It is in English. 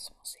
Smoothie.